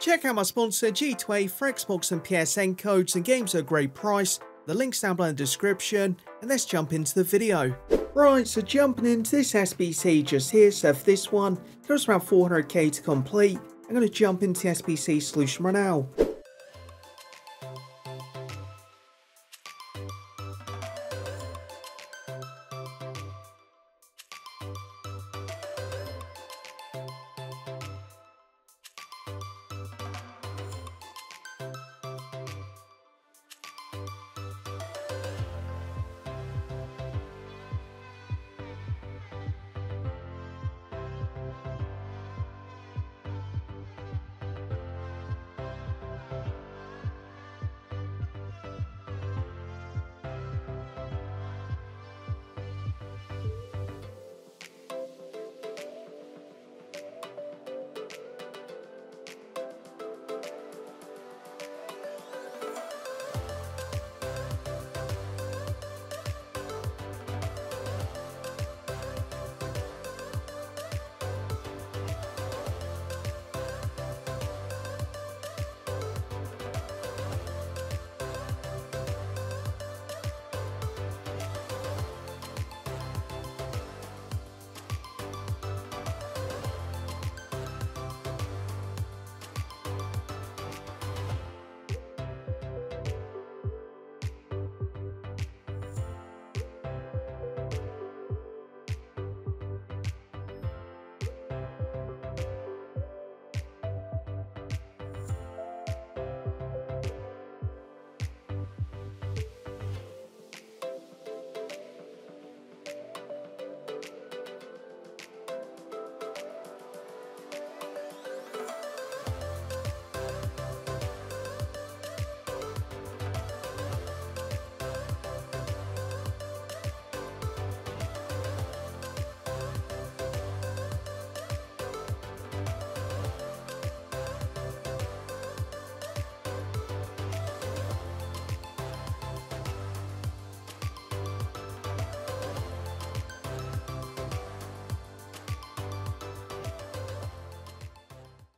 Check out my sponsor G2A for Xbox and PSN codes and games at a great price. The link's down below in the description, and let's jump into the video. Right, so jumping into this SBC just here, so for this one, there's around 400k to complete. I'm going to jump into the SBC solution right now.